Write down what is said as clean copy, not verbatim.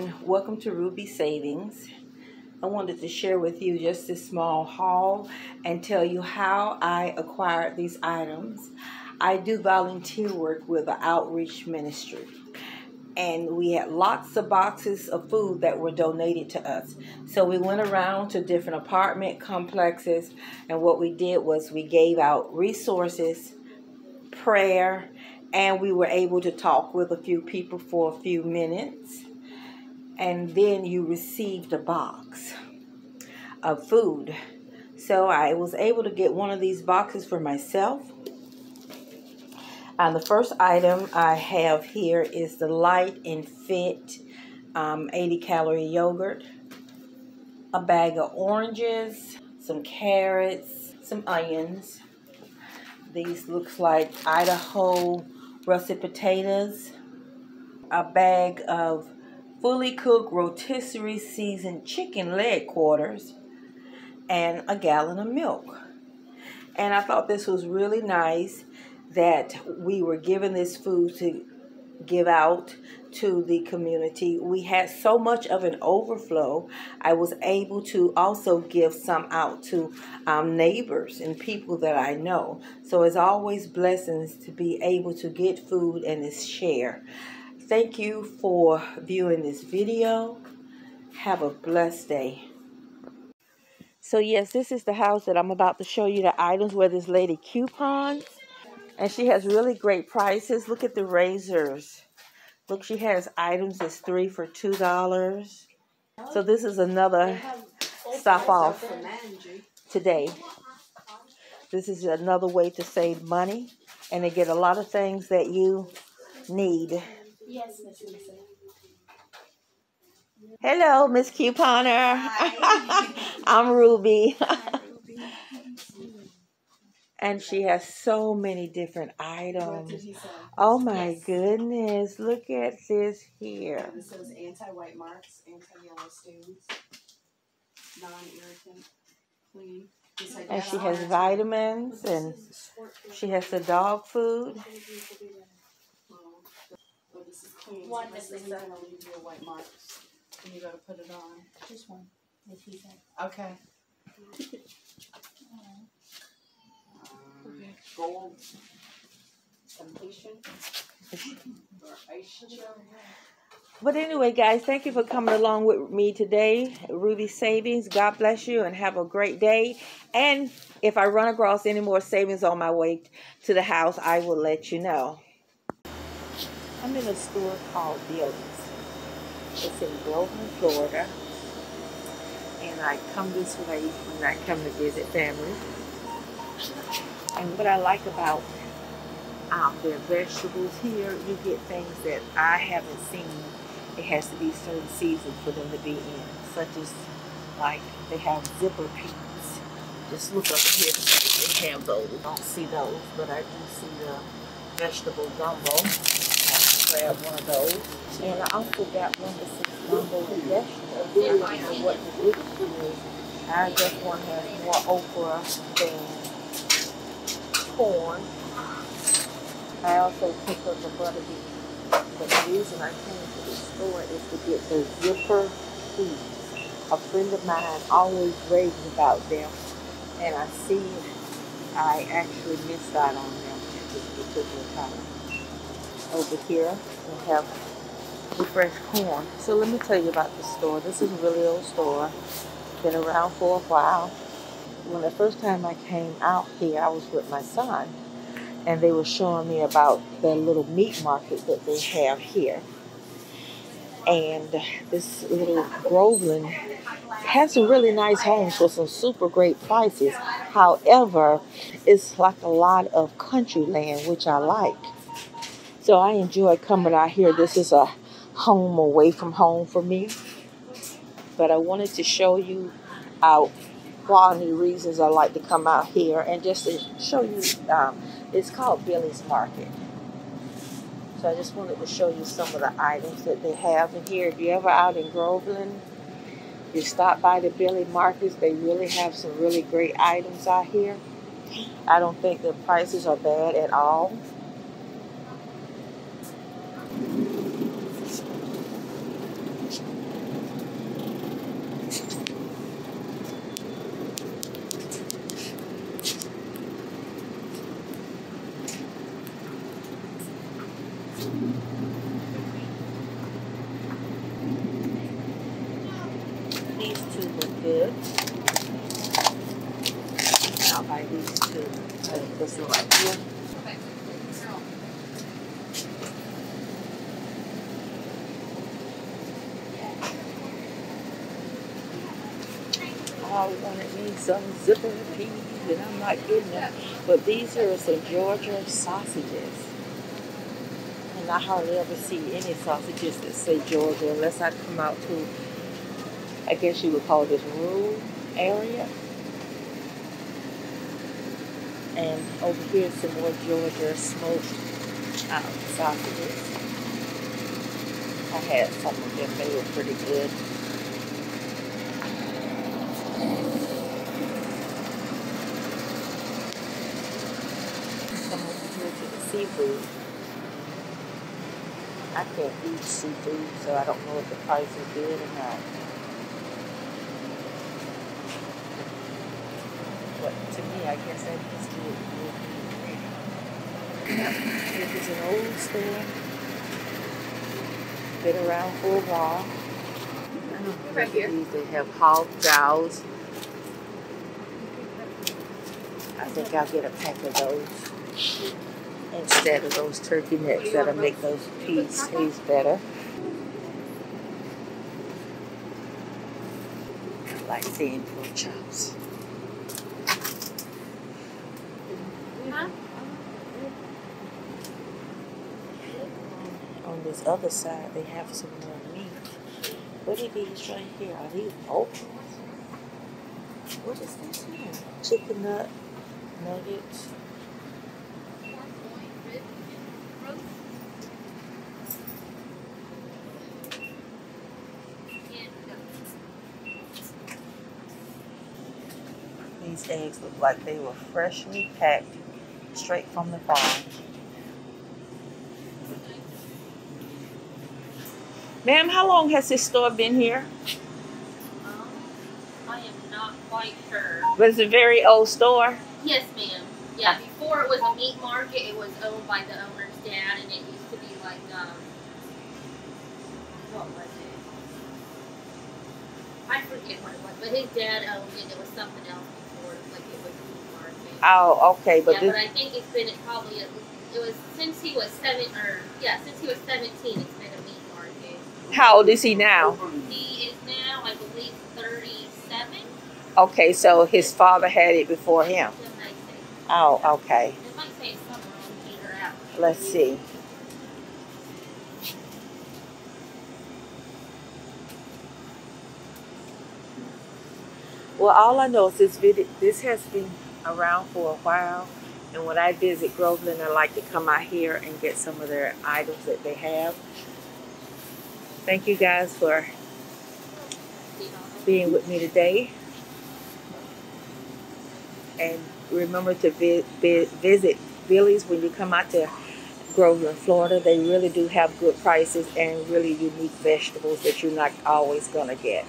everyone, welcome to Ruby's Savings. I wanted to share with you just this small haul and tell you how I acquired these items. I do volunteer work with the Outreach Ministry, and we had lots of boxes of food that were donated to us. So we went around to different apartment complexes, and what we did was we gave out resources, prayer, and we were able to talk with a few people for a few minutes. And then you received a box of food. So I was able to get one of these boxes for myself. The first item I have here is the Light and Fit 80-calorie yogurt, a bag of oranges, some carrots, some onions. These looks like Idaho russet potatoes, a bag of fully cooked rotisserie seasoned chicken leg quarters, and a gallon of milk. And I thought this was really nice that we were given this food to give out to the community. We had so much of an overflow. I was able to also give some out to neighbors and people that I know. So it's always blessings to be able to get food and to share. Thank you for viewing this video. Have a blessed day. So yes, this is the house that I'm about to show you the items where this lady coupons. And she has really great prices. Look at the razors. Look, she has items that's 3 for $2. So this is another stop off today. This is another way to save money and to get a lot of things that you need. Yes, Miss Lisa. Hello, Miss Couponer. Hi. I'm Ruby. Hi. And she has so many different items. Oh my goodness, look at this here. This says anti-white marks, anti-yellow stains, non-irritant, clean. And she has vitamins, and she has the dog food. Well, this is clean. One, Miss Lisa. You're going to leave your white marks, and you got to put it on. Just one, Miss Lisa. Okay. Gold temptation or ice gel. But anyway, guys, thank you for coming along with me today. Ruby's Savings. God bless you and have a great day. And if I run across any more savings on my way to the house, I will let you know. I'm in a store called Billy's. It's in Groveland, Florida. And I come this way when I come to visit family. And what I like about their vegetables here, you get things that I haven't seen. It has to be certain seasons for them to be in, such as like they have zipper peas. Just look up here and have those. I don't see those, but I do see the vegetable gumbo. I grab one of those. And I also got one that says gumbo with vegetables. I don't know what the issue is. I just want to have more okra than corn. I also pick up the butter beans. But the reason I came to the store is to get the zipper peas. A friend of mine always raves about them, and I see I actually missed out on them at this particular time. Over here we have the fresh corn. So let me tell you about the store. This is a really old store. Been around for a while. When the first time I came out here, I was with my son, and they were showing me about the little meat market that they have here. And this little Groveland has some really nice homes for some super great prices. However, it's like a lot of country land, which I like. So I enjoy coming out here. This is a home away from home for me. But I wanted to show you out. For any reasons I like to come out here, and just to show you, it's called Billy's Market. So I just wanted to show you some of the items that they have in here. If you're ever out in Groveland, you stop by the Billy Markets. They really have some really great items out here. I don't think the prices are bad at all. good. I'll buy these two. This one right here. I wanted me some zipper peas, and I'm not getting them. But these are some Georgia sausages. And I hardly ever see any sausages that say Georgia unless I come out to, I guess you would call this rural area. And over here is some more Georgia smoked sausages. I had some of them, they were pretty good. Come over here to the seafood. I can't eat seafood, so I don't know if the price is good or not. But to me, I guess that is good. This is an old store. Been around for a while. Right here. They have hog jowls. I think I'll get a pack of those instead of those turkey necks. That'll make those peas taste better. I like seeing pork chops. On this other side, they have some more meat. What are these right here? Are these open? What is this here? Chicken nut nuggets. These eggs look like they were freshly packed straight from the farm. Ma'am, how long has this store been here? I am not quite sure. But it's a very old store? Yes, ma'am. Yeah, before it was a meat market, it was owned by the owner's dad, and it used to be like, what was it? I forget what it was, but his dad owned it. It was something else before, like it was a meat market. Oh, okay, but yeah, this... but I think it's been probably at least, it was since he was seventeen, it's been a meat market. How old is he now? He is now, I believe, 37. Okay, so his father had it before him. Oh, okay. It might say something on Peter out. Let's see. Well, all I know is this has been around for a while, and when I visit Groveland, I like to come out here and get some of their items that they have. Thank you guys for being with me today. And remember to visit Billy's when you come out to Groveland, Florida. They really do have good prices and really unique vegetables that you're not always going to get.